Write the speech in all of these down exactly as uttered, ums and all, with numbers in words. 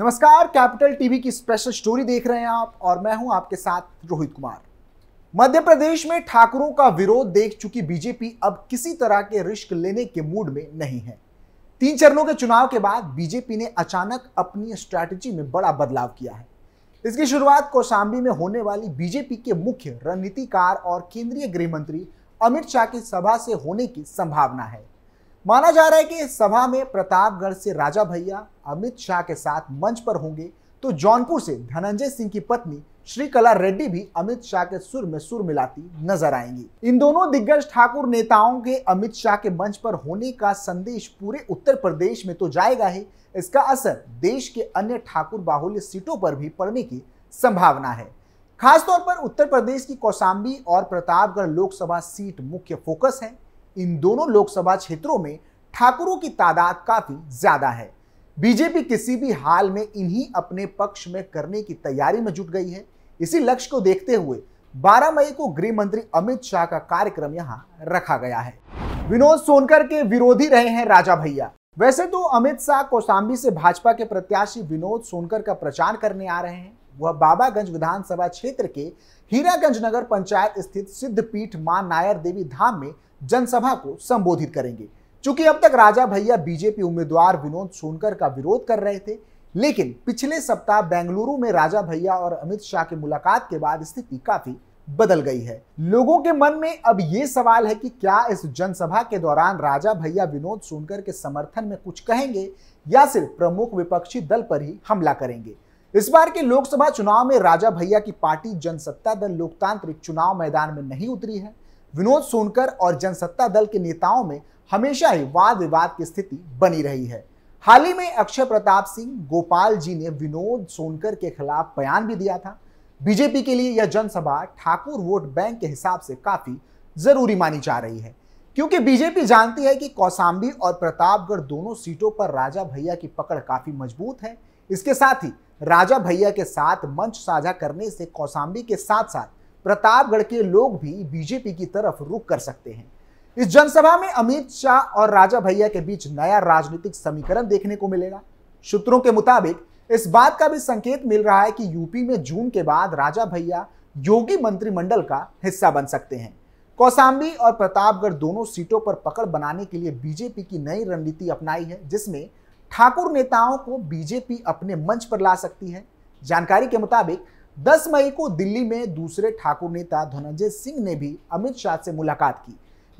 नमस्कार, capital TV की special story देख रहे हैं आप और मैं हूं आपके साथ रोहित कुमार। मध्य प्रदेश में ठाकरों का विरोध देख चुकी बीजेपी अब किसी तरह के रिस्क लेने के मूड में नहीं है। तीन चरणों के चुनाव के बाद बीजेपी ने अचानक अपनी स्ट्रैटेजी में बड़ा बदलाव किया है। इसकी शुरुआत कौशाम्बी में होने वाली बीजेपी के मुख्य रणनीतिकार और केंद्रीय गृह मंत्री अमित शाह की सभा से होने की संभावना है। माना जा रहा है कि इस सभा में प्रतापगढ़ से राजा भैया अमित शाह के साथ मंच पर होंगे, तो जौनपुर से धनंजय सिंह की पत्नी श्रीकला रेड्डी भी अमित शाह के सुर में सुर मिलाती नजर आएंगी। इन दोनों दिग्गज ठाकुर नेताओं के अमित शाह के मंच पर होने का संदेश पूरे उत्तर प्रदेश में तो जाएगा ही, इसका असर देश के अन्य ठाकुर बाहुल्य सीटों पर भी पड़ने की संभावना है। खासतौर पर उत्तर प्रदेश की कौशाम्बी और प्रतापगढ़ लोकसभा सीट मुख्य फोकस है। इन दोनों लोकसभा क्षेत्रों में ठाकुरों की तादाद काफी ज्यादा है। बीजेपी किसी भी हाल में इन्हीं अपने पक्ष में करने की तैयारी में जुट गई है। इसी लक्ष्य को देखते हुए बारह मई को गृह मंत्री अमित शाह का कार्यक्रम यहां रखा गया है। विनोद सोनकर के विरोधी रहे हैं राजा भैया। वैसे तो अमित शाह कौशाम्बी से भाजपा के प्रत्याशी विनोद सोनकर का प्रचार करने आ रहे हैं। वह बाबागंज विधानसभा क्षेत्र के हीरागंज नगर पंचायत स्थित सिद्धपीठ मां नायर देवी धाम में जनसभा को संबोधित करेंगे। चूंकि अब तक राजा भैया बीजेपी उम्मीदवार विनोद सोनकर का विरोध कर रहे थे, लेकिन पिछले सप्ताह बेंगलुरु में राजा भैया और अमित शाह की मुलाकात के बाद स्थिति काफी बदल गई है। लोगों के मन में अब ये सवाल है कि क्या इस जनसभा के दौरान राजा भैया विनोद सोनकर के समर्थन में कुछ कहेंगे या सिर्फ प्रमुख विपक्षी दल पर ही हमला करेंगे। इस बार के लोकसभा चुनाव में राजा भैया की पार्टी जनसत्ता दल लोकतांत्रिक चुनाव मैदान में नहीं उतरी है। विनोद सोनकर और जनसत्ता दल के नेताओं में हमेशा ही वाद विवाद की स्थिति बनी रही है। हाल ही में अक्षय प्रताप सिंह गोपाल जी ने विनोद सोनकर के खिलाफ बयान भी दिया था। बीजेपी के लिए यह जनसभा ठाकुर वोट बैंक के हिसाब से काफी जरूरी मानी जा रही है, क्योंकि बीजेपी जानती है कि कौशाम्बी और प्रतापगढ़ दोनों सीटों पर राजा भैया की पकड़ काफी मजबूत है। इसके साथ ही राजा भैया के साथ मंच साझा करने से कौशाम्बी के साथ साथ प्रतापगढ़ के लोग भी बीजेपी की तरफ रुख कर सकते हैं। इस जनसभा में अमित शाह और राजा भैया के बीच नया राजनीतिक समीकरण देखने को मिलेगा। सूत्रों के मुताबिक इस बात का भी संकेत मिल रहा है कि यूपी में जून के बाद राजा भैया योगी मंत्रिमंडल का हिस्सा बन सकते हैं। कौशाम्बी और प्रतापगढ़ दोनों सीटों पर पकड़ बनाने के लिए बीजेपी की नई रणनीति अपनाई है, जिसमें ठाकुर नेताओं को बीजेपी अपने मंच पर ला सकती है। जानकारी के मुताबिक दस मई को दिल्ली में दूसरे ठाकुर नेता धनंजय सिंह ने भी अमित शाह से मुलाकात की।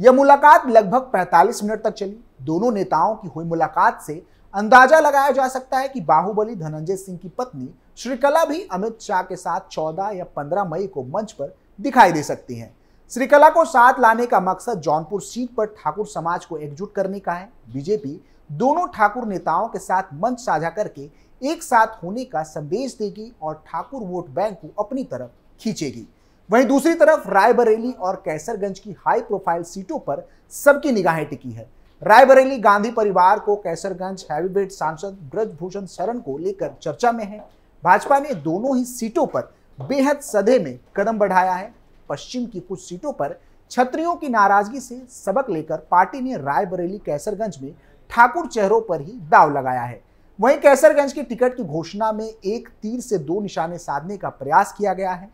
यह मुलाकात लगभग पैंतालीस मिनट तक चली। दोनों नेताओं की हुई मुलाकात से अंदाजा लगाया जा सकता है कि बाहुबली धनंजय सिंह की पत्नी श्रीकला भी अमित शाह के साथ चौदह या पंद्रह मई को मंच पर दिखाई दे सकती हैं। श्रीकला को साथ लाने का मकसद जौनपुर सीट पर ठाकुर समाज को एकजुट करने का है। बीजेपी दोनों ठाकुर नेताओं के साथ मंच साझा करके एक साथ होने का संदेश देगी और ठाकुर वोट बैंक को अपनी तरफ खींचेगी। वहीं दूसरी तरफ रायबरेली और कैसरगंज की हाई प्रोफाइल सीटों पर सबकी निगाहें टिकी है। रायबरेली गांधी परिवार को, कैसरगंज हैवीवेट सांसद ब्रजभूषण शरण को लेकर चर्चा में है। भाजपा ने दोनों ही सीटों पर बेहद सधे में कदम बढ़ाया है। पश्चिम की कुछ सीटों पर क्षत्रियों की नाराजगी से सबक लेकर पार्टी ने रायबरेली कैसरगंज में ठाकुर चेहरों पर ही दाव लगाया है। वहीं कैसरगंज के टिकट की घोषणा में एक तीर से दो निशाने साधने का प्रयास किया गया है।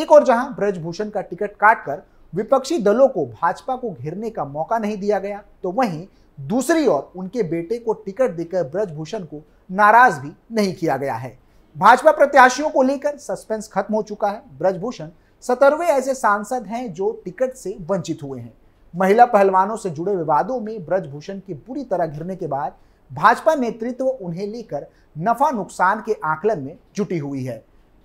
एक और जहां ब्रजभूषण का टिकट काटकर विपक्षी दलों को भाजपा को घेरने का मौका नहीं दिया गया, तो वहीं दूसरी ओर उनके बेटे को टिकट देकर ब्रजभूषण को नाराज भी नहीं किया गया है। भाजपा प्रत्याशियों को लेकर सस्पेंस खत्म हो चुका है। ब्रजभूषण सत्रहवें ऐसे सांसद हैं जो टिकट से वंचित हुए हैं। महिला पहलवानों से जुड़े विवादों में ब्रजभूषण के बुरी तरह घिरने के बाद भाजपा नेतृत्व उन्हें लेकर नफा नुकसान के आकलन में जुटी हुई है।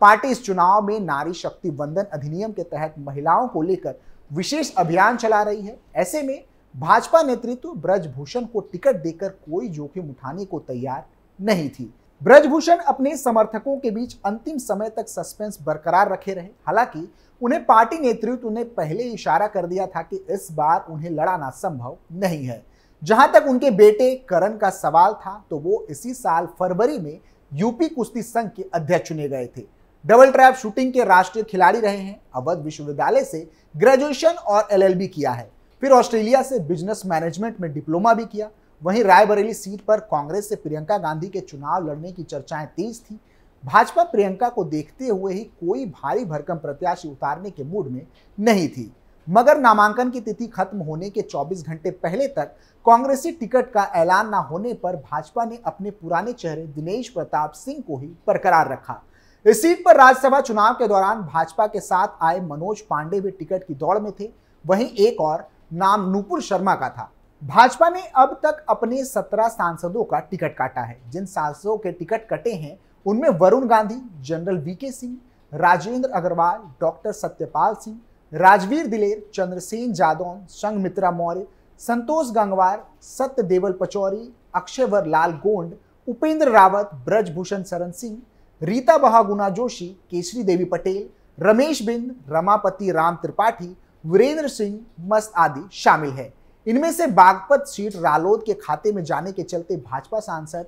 पार्टी इस चुनाव में नारी शक्ति वंदन अधिनियम के तहत महिलाओं को लेकर विशेष अभियान चला रही है। ऐसे में भाजपा नेतृत्व ब्रजभूषण को टिकट देकर कोई जोखिम उठाने को तैयार नहीं थी। ब्रजभूषण अपने समर्थकों के बीच अंतिम समय तक सस्पेंस बरकरार रखे रहे। हालांकि उन्हें पार्टी नेतृत्व ने पहले इशारा कर दिया था कि इस बार उन्हें लड़ाना संभव नहीं है। जहां तक उनके बेटे करण का सवाल था, तो वो इसी साल फरवरी में यूपी कुश्ती संघ के अध्यक्ष चुने गए थे। डबल ट्रैप शूटिंग के राष्ट्रीय खिलाड़ी रहे हैं। अवध विश्वविद्यालय से ग्रेजुएशन और एल एल बी किया है। फिर ऑस्ट्रेलिया से बिजनेस मैनेजमेंट में डिप्लोमा भी किया। वहीं रायबरेली सीट पर कांग्रेस से प्रियंका गांधी के चुनाव लड़ने की चर्चाएं तेज थी। भाजपा प्रियंका को देखते हुए ही कोई भारी भरकम प्रत्याशी उतारने के मूड में नहीं थी, मगर नामांकन की तिथि खत्म होने के चौबीस घंटे पहले तक कांग्रेसी टिकट का ऐलान न होने पर भाजपा ने अपने पुराने चेहरे दिनेश प्रताप सिंह को ही बरकरार रखा। इस सीट पर राज्यसभा चुनाव के दौरान भाजपा के साथ आए मनोज पांडे भी टिकट की दौड़ में थे। वहीं एक और नाम नूपुर शर्मा का था। भाजपा ने अब तक अपने सत्रह सांसदों का टिकट काटा है। जिन सांसदों के टिकट कटे हैं उनमें Varun Gandhi, general V K Singh, Rajendra Agrawal, doctor Satyapal Singh, Rajveer Diler, Chandrasen Jadaun, Sanghamitra Maurya, Santosh Gangwar, Satyadev Pachauri, Akshay वर लाल गोंड, उपेंद्र रावत, ब्रजभूषण शरण सिंह, रीता बहागुना जोशी, केसरी देवी पटेल, रमेश बिंद, रमापति राम त्रिपाठी, वीरेंद्र सिंह मस्त आदि शामिल है। इनमें से बागपत सीट रालोद के खाते में जाने के चलते भाजपा सांसद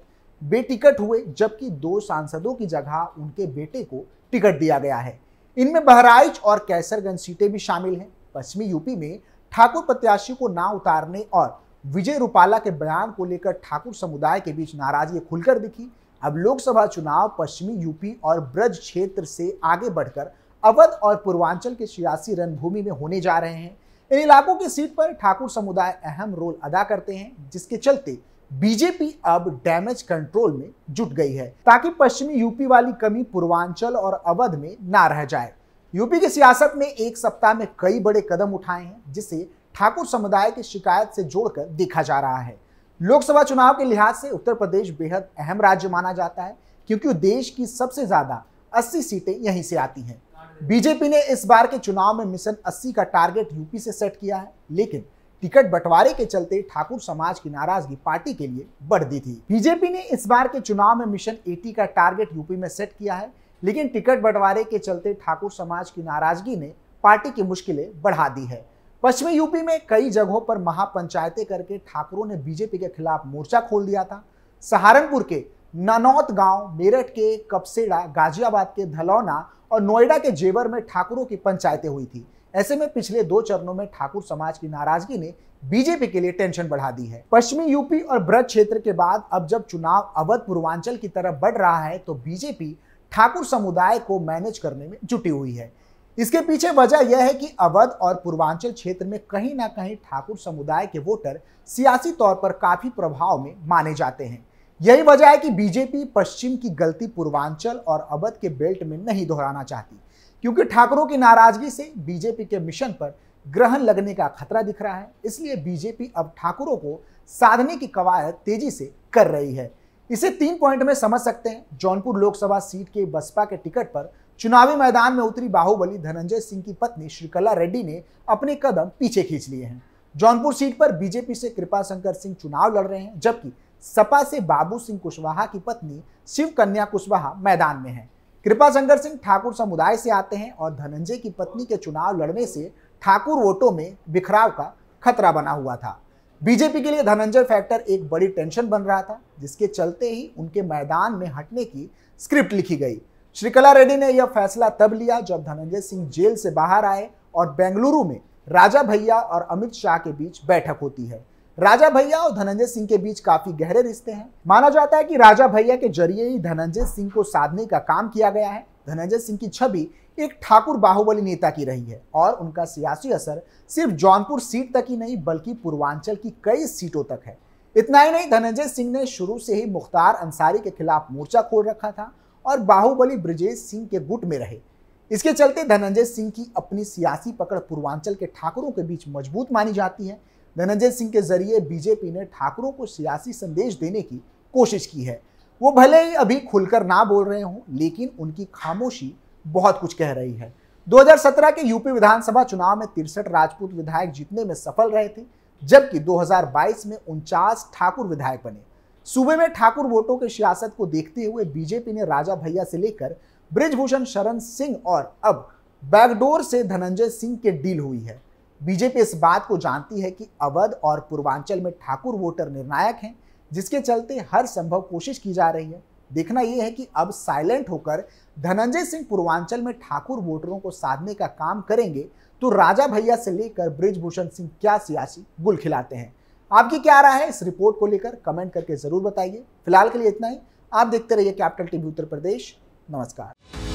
बेटिकट हुए, जबकि दो सांसदों की जगह उनके बेटे को टिकट दिया गया है। इनमें बहराइच और कैसरगंज सीटें भी शामिल हैं। पश्चिमी यूपी में ठाकुर प्रत्याशी को ना उतारने और विजय रूपाला के बयान को लेकर ठाकुर समुदाय के बीच नाराजगी खुलकर दिखी। अब लोकसभा चुनाव पश्चिमी यूपी और ब्रज क्षेत्र से आगे बढ़कर अवध और पूर्वांचल के सियासी रणभूमि में होने जा रहे हैं। इन इलाकों की सीट पर ठाकुर समुदाय अहम रोल अदा करते हैं, जिसके चलते बीजेपी अब डैमेज कंट्रोल में जुट गई है, ताकि पश्चिमी यूपी वाली कमी पूर्वांचल और अवध में ना रह जाए। यूपी की सियासत में एक सप्ताह में कई बड़े कदम उठाए हैं, जिसे ठाकुर समुदाय की शिकायत से जोड़कर देखा जा रहा है। लोकसभा चुनाव के लिहाज से उत्तर प्रदेश बेहद अहम राज्य माना जाता है, क्योंकि देश की सबसे ज्यादा अस्सी सीटें यहीं से आती हैं। बीजेपी ने इस बार के चुनाव में मिशन अस्सी का टारगेट यूपी से सेट किया है, लेकिन टिकट बंटवारे के चलते ठाकुर समाज की नाराजगी पार्टी के लिए बढ़ दी थी। बीजेपी ने इस बार के चुनाव में मिशन अस्सी का टारगेट यूपी में सेट किया है, लेकिन टिकट बंटवारे के चलते ठाकुर समाज की नाराजगी ने पार्टी की मुश्किलें बढ़ा दी है। पश्चिमी यूपी में कई जगहों पर महापंचायतें करके ठाकुरों ने बीजेपी के खिलाफ मोर्चा खोल दिया था। सहारनपुर के ननौत गाँव, मेरठ के कपसेड़ा, गाजियाबाद के धलौना और नोएडा के जेवर में ठाकुरों की पंचायतें हुई थी। ऐसे में पिछले दो चरणों में ठाकुर समाज की नाराजगी ने बीजेपी के लिए टेंशन बढ़ा दी है। पश्चिमी यूपी और ब्रज क्षेत्र के बाद अब जब चुनाव अवध पूर्वांचल की तरफ बढ़ रहा है, तो बीजेपी ठाकुर समुदाय को मैनेज करने में जुटी हुई है। इसके पीछे वजह यह है कि अवध और पूर्वांचल क्षेत्र में कहीं ना कहीं ठाकुर समुदाय के वोटर सियासी तौर पर काफी प्रभाव में माने जाते हैं। यही वजह है कि बीजेपी पश्चिम की गलती पूर्वांचल और अवध के बेल्ट में नहीं दोहराना चाहती, क्योंकि ठाकरों की नाराजगी से बीजेपी के मिशन पर ग्रहण लगने का खतरा दिख रहा है। इसलिए बीजेपी अब ठाकरों को साधने की कवायद तेजी से कर रही है। इसे तीन पॉइंट में समझ सकते हैं। जौनपुर लोकसभा सीट के बसपा के टिकट पर चुनावी मैदान में उतरी बाहुबली धनंजय सिंह की पत्नी श्रीकला रेड्डी ने अपने कदम पीछे खींच लिए हैं। जौनपुर सीट पर बीजेपी से कृपा शंकर सिंह चुनाव लड़ रहे हैं, जबकि सपा से बाबू सिंह कुशवाहा की पत्नी शिव कन्या कुशवाहा मैदान में है। कृपा शंकर सिंह ठाकुर समुदाय से आते हैं और धनंजय की पत्नी के चुनाव लड़ने से ठाकुर वोटों में बिखराव का खतरा बना हुआ था। बीजेपी के लिए धनंजय फैक्टर एक बड़ी टेंशन बन रहा था, जिसके चलते ही उनके मैदान में हटने की स्क्रिप्ट लिखी गई। श्रीकला रेड्डी ने यह फैसला तब लिया जब धनंजय सिंह जेल से बाहर आए और बेंगलुरु में राजा भैया और अमित शाह के बीच बैठक होती है। राजा भैया और धनंजय सिंह के बीच काफी गहरे रिश्ते हैं। माना जाता है कि राजा भैया के जरिए ही धनंजय सिंह को साधने का काम किया गया है। धनंजय सिंह की छवि एक ठाकुर बाहुबली नेता की रही है और उनका सियासी असर सिर्फ जौनपुर सीट तक ही नहीं, बल्कि पूर्वांचल की कई सीटों तक है। इतना ही नहीं, धनंजय सिंह ने शुरू से ही मुख्तार अंसारी के खिलाफ मोर्चा खोल रखा था और बाहुबली बृजेश सिंह के गुट में रहे। इसके चलते धनंजय सिंह की अपनी सियासी पकड़ पूर्वांचल के ठाकुरों के बीच मजबूत मानी जाती है। धनंजय सिंह के जरिए बीजेपी ने ठाकुरों को सियासी संदेश देने की कोशिश की है। वो भले ही अभी खुलकर ना बोल रहे हों, लेकिन उनकी खामोशी बहुत कुछ कह रही है। दो हज़ार सत्रह के यूपी विधानसभा चुनाव में तिरसठ राजपूत विधायक जीतने में सफल रहे थे, जबकि दो हज़ार बाईस में उनचास ठाकुर विधायक बने। सूबे में ठाकुर वोटों की सियासत को देखते हुए बीजेपी ने राजा भैया से लेकर बृजभूषण शरण सिंह और अब बैकडोर से धनंजय सिंह के डील हुई है। बीजेपी इस बात को जानती है कि अवध और पूर्वांचल में ठाकुर वोटर निर्णायक हैं, जिसके चलते हर संभव कोशिश की जा रही है। देखना यह है कि अब साइलेंट होकर धनंजय सिंह पूर्वांचल में ठाकुर वोटरों को साधने का काम करेंगे, तो राजा भैया से लेकर बृजभूषण सिंह क्या सियासी गुल खिलाते हैं। आपकी क्या राय है इस रिपोर्ट को लेकर, कमेंट करके जरूर बताइए। फिलहाल के लिए इतना ही, आप देखते रहिए कैपिटल टीवी उत्तर प्रदेश। नमस्कार।